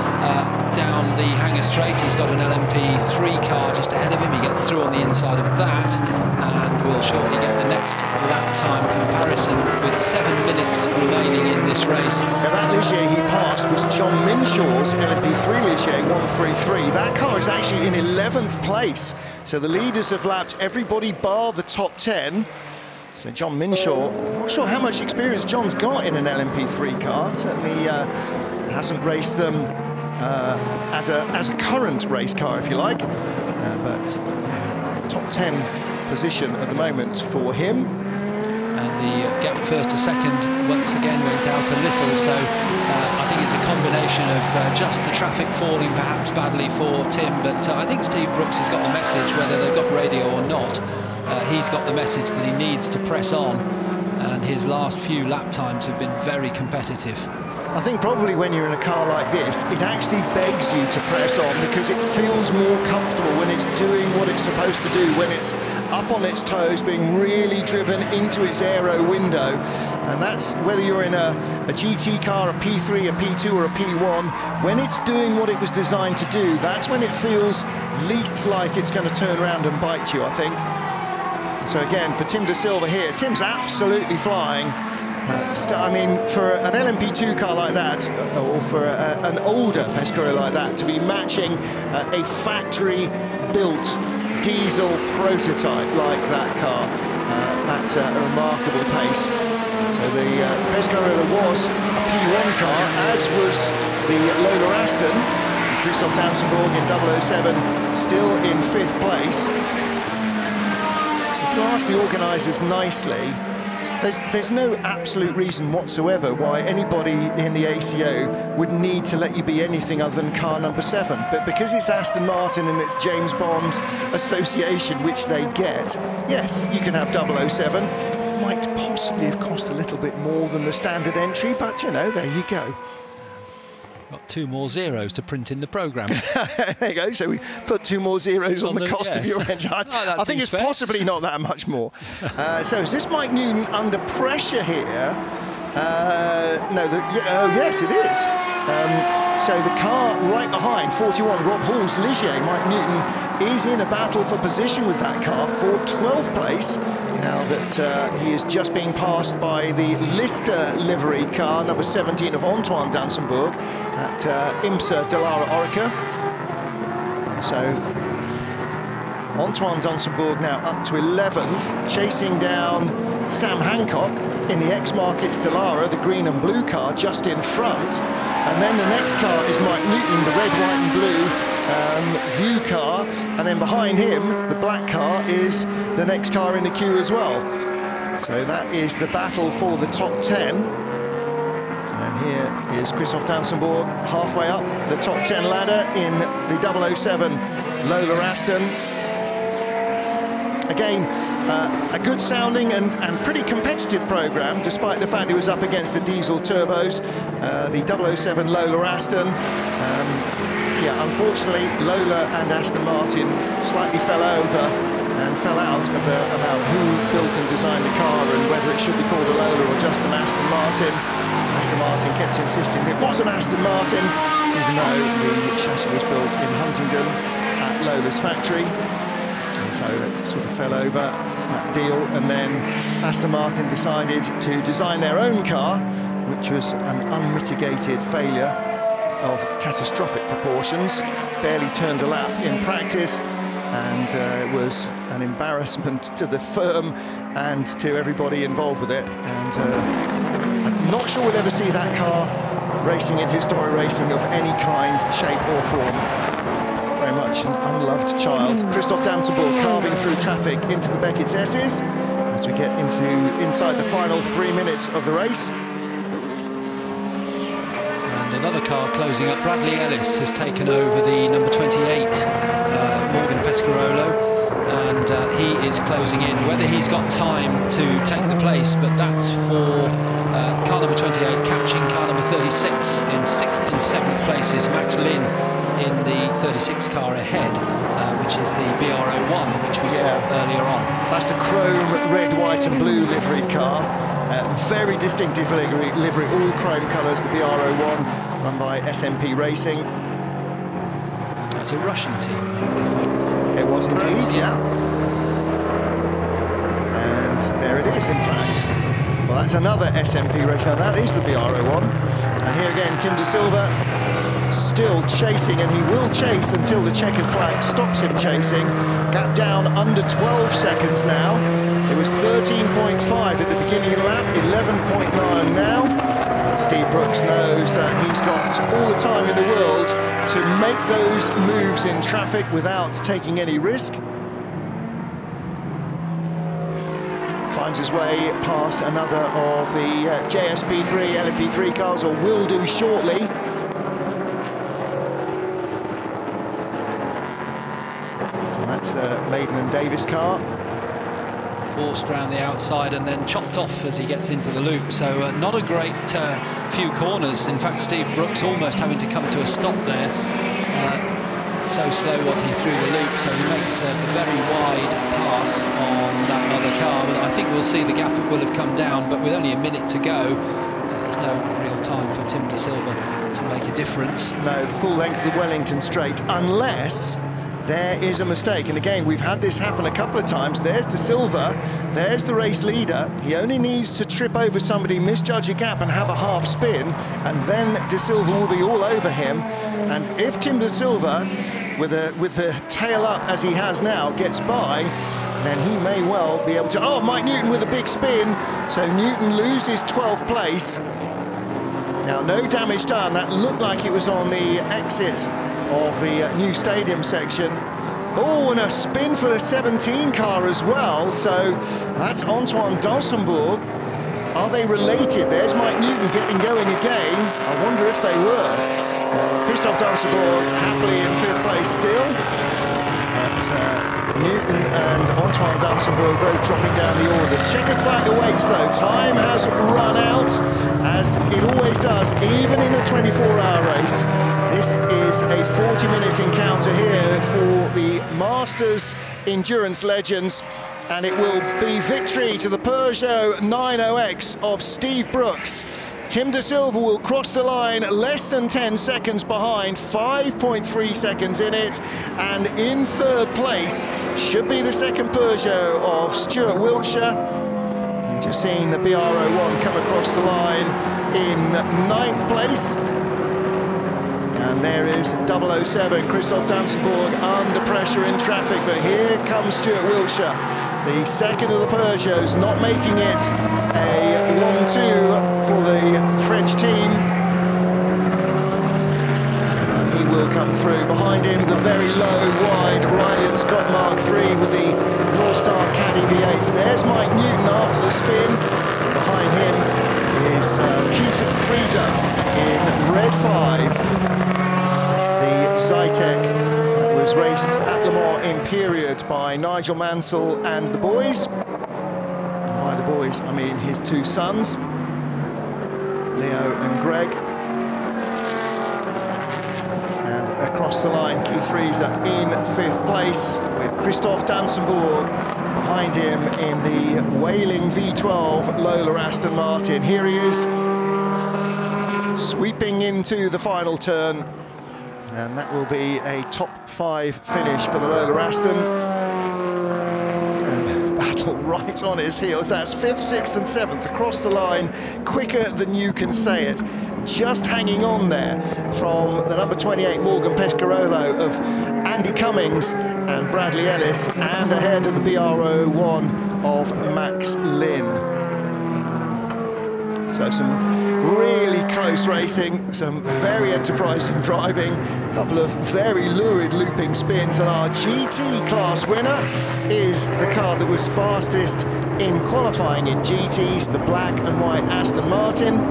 Down the Hanger Straight, he's got an LMP3 car just ahead of him. He gets through on the inside of that, and we'll shortly get the next lap time comparison with 7 minutes remaining in this race. Now that Ligier he passed was John Minshaw's LMP3 Ligier 133. That car is actually in 11th place. So the leaders have lapped everybody bar the top 10. So John Minshaw, not sure how much experience John's got in an LMP3 car. Certainly hasn't raced them as a current race car, if you like. But top 10 position at the moment for him. And the gap first to second once again went out a little. So I think it's a combination of just the traffic falling perhaps badly for Tim, but I think Steve Brooks has got the message, whether they've got radio or not. He's got the message that he needs to press on, and his last few lap times have been very competitive. I think probably when you're in a car like this, it actually begs you to press on, because it feels more comfortable when it's doing what it's supposed to do, when it's up on its toes, being really driven into its aero window. And that's whether you're in a GT car, a P3, a P2 or a P1, when it's doing what it was designed to do, that's when it feels least like it's going to turn around and bite you, I think. So again, for Tim De Silva here, Tim's absolutely flying. I mean, for an LMP2 car like that, or for an older Pescara like that, to be matching a factory-built diesel prototype like that car, that's a remarkable pace. So the Pescara was a P1 car, as was the Lola Aston. Christoph Dansenborg in 007, still in 5th place. So if you ask the organisers nicely, there's no absolute reason whatsoever why anybody in the ACO would need to let you be anything other than car number 7. But because it's Aston Martin and it's James Bond association, which they get, yes, you can have 007. Might possibly have cost a little bit more than the standard entry, but, you know, there you go. Got 2 more zeros to print in the programme. There you go, so we put 2 more zeros on the cost of your engine. I think it's fair. Possibly not that much more. So is this Mike Newton under pressure here? No, yes it is. So the car right behind, 41, Rob Hall's Ligier, Mike Newton, is in a battle for position with that car for 12th place. Now that he is just being passed by the Lister livery car, number 17 of Antoine Dansenborg, at IMSA Dallara Orica. So Antoine Dansenborg now up to 11th, chasing down Sam Hancock in the X-Markets Dallara, the green and blue car, just in front. And then the next car is Mike Newton, the red, white and blue View car, and then behind him the black car is the next car in the queue as well. So that is the battle for the top 10, and here is Christoph Dansenborg halfway up the top 10 ladder in the 007 Lola Aston. Again, a good sounding and pretty competitive programme, despite the fact it was up against the diesel turbos, the 007 Lola Aston. Yeah, unfortunately, Lola and Aston Martin slightly fell over and fell out about who built and designed the car and whether it should be called a Lola or just an Aston Martin. Aston Martin kept insisting it was an Aston Martin, even though the chassis was built in Huntingdon at Lola's factory. And so it sort of fell over, that deal, and then Aston Martin decided to design their own car, which was an unmitigated failure of catastrophic proportions, barely turned a lap in practice, and it was an embarrassment to the firm and to everybody involved with it. And I'm not sure we'll ever see that car racing in historic racing of any kind, shape or form. Very much an unloved child. Christophe Damtebourg carving through traffic into the Beckett's S's as we get inside the final 3 minutes of the race. Another car closing up. Bradley Ellis has taken over the number 28, Morgan Pescarolo, and he is closing in. Whether he's got time to take the place, but that's for car number 28 catching car number 36 in 6th and 7th places. Max Lynn in the 36 car ahead, which is the BR01, which we saw earlier on. That's the chrome, red, white and blue livery car. Very distinctive livery, all chrome colours, the BR01, run by SMP Racing. That's a Russian team. It was indeed, And there it is, in fact. Well, that's another SMP Racing, and that is the BR01. And here again, Tim De Silva still chasing, and he will chase until the checkered flag stops him chasing. Gap down under 12 seconds now. It was 13.5 at the beginning of the lap, 11.9 now. And Steve Brooks knows that he's got all the time in the world to make those moves in traffic without taking any risk. Finds his way past another of the JSP3, LMP3 cars, or will do shortly. So that's the Maiden and Davis car. Forced around the outside and then chopped off as he gets into the loop, so not a great few corners. In fact, Steve Brooks almost having to come to a stop there, so slow was he through the loop. So he makes a very wide pass on that other car, but I think we'll see the gap will have come down, but with only a minute to go, there's no real time for Tim De Silva to make a difference. No, the full length of the Wellington straight, unless there is a mistake. And again, we've had this happen a couple of times. There's De Silva, there's the race leader. He only needs to trip over somebody, misjudge a gap and have a half spin, and then De Silva will be all over him. And if Tim De Silva, with a tail up as he has now, gets by, then he may well be able to... Oh, Mike Newton with a big spin. So Newton loses 12th place. Now, no damage done. That looked like it was on the exit of the new stadium section. Oh, and a spin for the 17 car as well. So that's Antoine Dansembourg. Are they related? There's Mike Newton getting going again. I wonder if they were. Christophe Dansembourg happily in 5th place still. But Newton and Antoine Dansembourg both dropping down the order. The checkered flag awaits though. Time has run out, as it always does, even in a 24-hour race. This is a 40-minute encounter here for the Masters Endurance Legends, and it will be victory to the Peugeot 90X of Steve Brooks. Tim De Silva will cross the line less than 10 seconds behind, 5.3 seconds in it, and in 3rd place should be the second Peugeot of Stuart Wiltshire. You've just seen the BR01 come across the line in 9th place. And there is 007, Christophe Dansembourg under pressure in traffic, but here comes Stuart Wiltshire. The second of the Peugeots, not making it a 1-2 for the French team. And he will come through. Behind him, the very low, wide Ryland Scott Mark III with the North Star Caddy V8s. There's Mike Newton after the spin. And behind him is Keith Friese in red 5. Zytec that was raced at Le Mans in period by Nigel Mansell and the boys. And by the boys, I mean his two sons, Leo and Greg. And across across the line. Keith Rees are in fifth place with Christoph Dansenborg behind him in the Whaling V12 Lola Aston Martin. Here he is, sweeping into the final turn, and that will be a top five finish for the Lola Aston. Right on his heels. That's 5th, 6th and 7th across the line, quicker than you can say it, just hanging on there from the number 28 Morgan Pescarolo of Andy Cummings and Bradley Ellis, and ahead of the BR01 of Max Lynn. So some really close racing, some very enterprising driving, a couple of very lurid looping spins, and our GT class winner is the car that was fastest in qualifying in GTs, the black and white Aston Martin.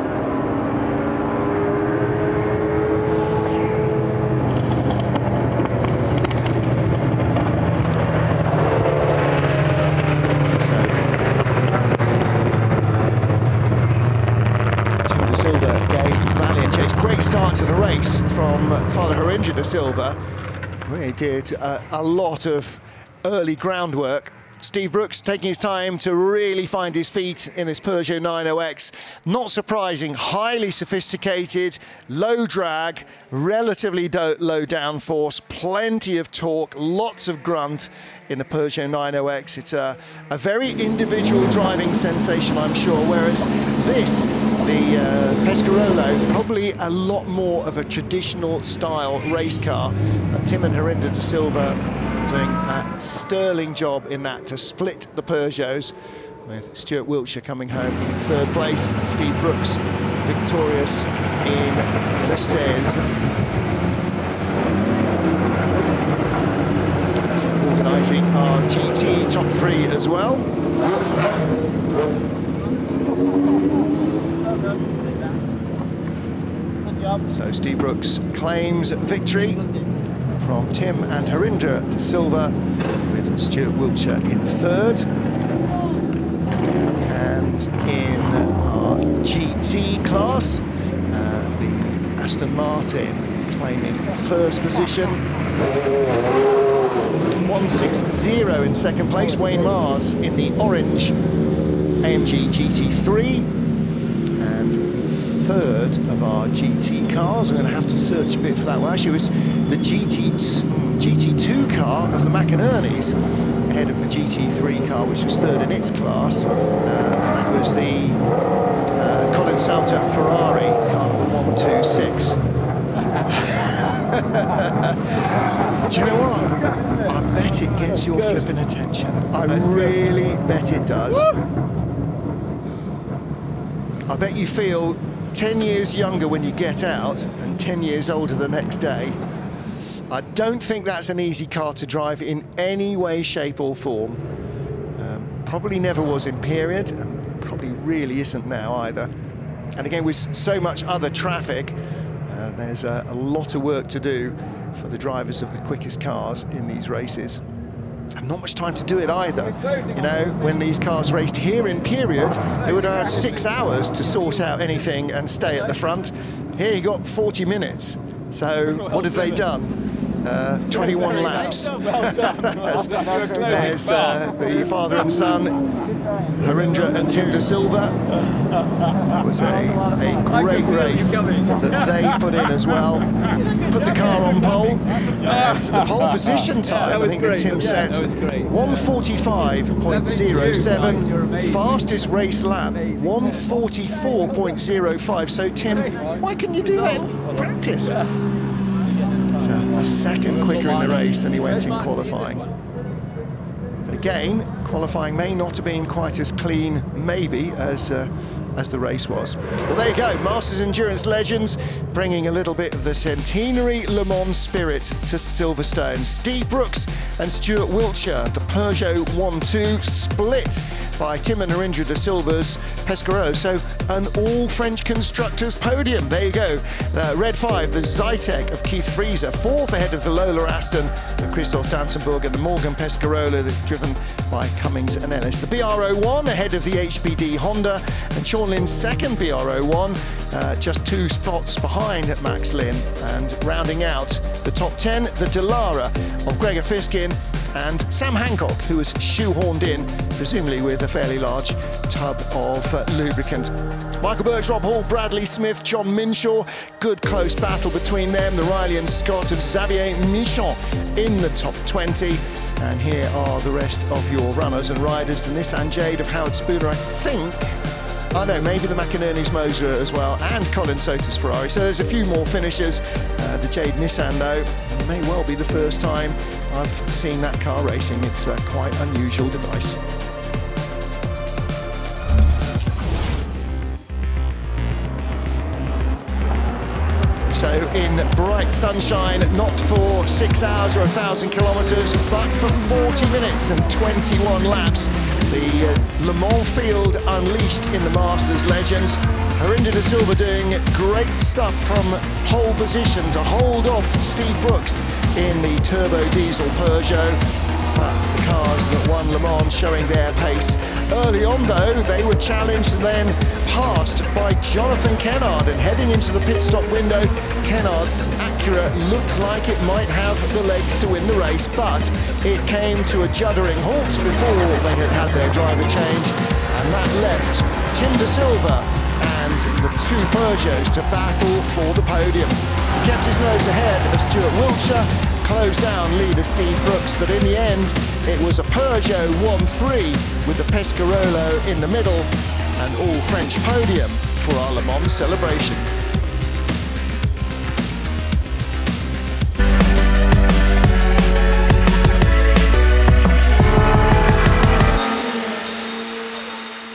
From Father Harinja da Silva, really did a lot of early groundwork. Steve Brooks taking his time to really find his feet in his Peugeot 90X. Not surprising, highly sophisticated, low drag, relatively low downforce, plenty of torque, lots of grunt in the Peugeot 90X. It's a very individual driving sensation, I'm sure, whereas this, the Pescarolo, probably a lot more of a traditional style race car. Tim and Harinja da Silva doing a sterling job in that to split the Peugeots, with Stuart Wiltshire coming home in third place, Steve Brooks victorious in the Says. Organising our GT top three as well. So Steve Brooks claims victory from Tim and Harinja da Silva, with Stuart Wiltshire in third. And in our GT class, the Aston Martin claiming first position. 160 in second place, Wayne Mars in the orange AMG GT3. Third of our GT cars. I'm going to have to search a bit for that one. Actually, it was the GT2 car of the McInerneys ahead of the GT3 car, which was third in its class. That was the Colin Salter Ferrari car number 126. Do you know what? I bet it gets your flipping attention. I really bet it does. I bet you feel 10 years younger when you get out and 10 years older the next day. I don't think that's an easy car to drive in any way, shape or form. Probably never was in period, and probably really isn't now either. And again, with so much other traffic, there's a lot of work to do for the drivers of the quickest cars in these races. And not much time to do it either. You know, when these cars raced here in period, they would have had 6 hours to sort out anything and stay at the front. Here you got 40 minutes. So what have they done? 21 laps. There's the father and son, Harinja and Tim da Silva. That was a great race that they put in as well. Put the car on pole, and the pole position time, I think that Tim set, 1:45.07, fastest race lap, 1:44.05. So Tim, why can you do that in practice? So a second quicker in the race than he went in qualifying. But again, qualifying may not have been quite as clean, maybe, as the race was. Well, there you go, Masters Endurance Legends, bringing a little bit of the centenary Le Mans spirit to Silverstone. Steve Brooks and Stuart Wiltshire, the Peugeot 1-2 split by Tim and Narendra da Silva's Pescarolo. So an all-French constructors podium. There you go. Red 5, the Zytec of Keith Frieser, fourth ahead of the Lola Aston of Christoph Danzenberg, and the Morgan Pescarolo driven by Cummings and Ellis. The BR01 ahead of the HBD Honda, and Sean Lynn's second BR01, just two spots behind at Max Lynn. And rounding out the top 10, the Dallara of Gregor Fiskin and Sam Hancock, who was shoehorned in, presumably with a fairly large tub of lubricant. Michael Birch, Rob Hall, Bradley Smith, John Minshaw, good close battle between them. The Riley and Scott of Xavier Michon in the top 20. And here are the rest of your runners and riders. The Nissan Jade of Howard Spooner, I think. I know, maybe the McInerney's Moser as well, and Colin Sota's Ferrari. So there's a few more finishers. The Jade Nissan, though, may well be the first time I've seen that car racing. It's a quite unusual device. So in bright sunshine, not for 6 hours or 1,000 kilometres, but for 40 minutes and 21 laps. The Le Mans field unleashed in the Masters Legends. Narendra da Silva doing great stuff from pole position to hold off Steve Brooks in the turbo diesel Peugeot. That's the cars that won Le Mans, showing their pace. Early on, though, they were challenged and then passed by Jonathan Kennard. And heading into the pit stop window, Kennard's Acura looked like it might have the legs to win the race, but it came to a juddering halt before they had had their driver change. And that left Tim da Silva and the two Peugeots to battle for the podium. He kept his nose ahead of Stuart Wiltshire, closed down leader Steve Brooks, but in the end it was a Peugeot 1-3 with the Pescarolo in the middle, and all French podium for our Le Mans celebration.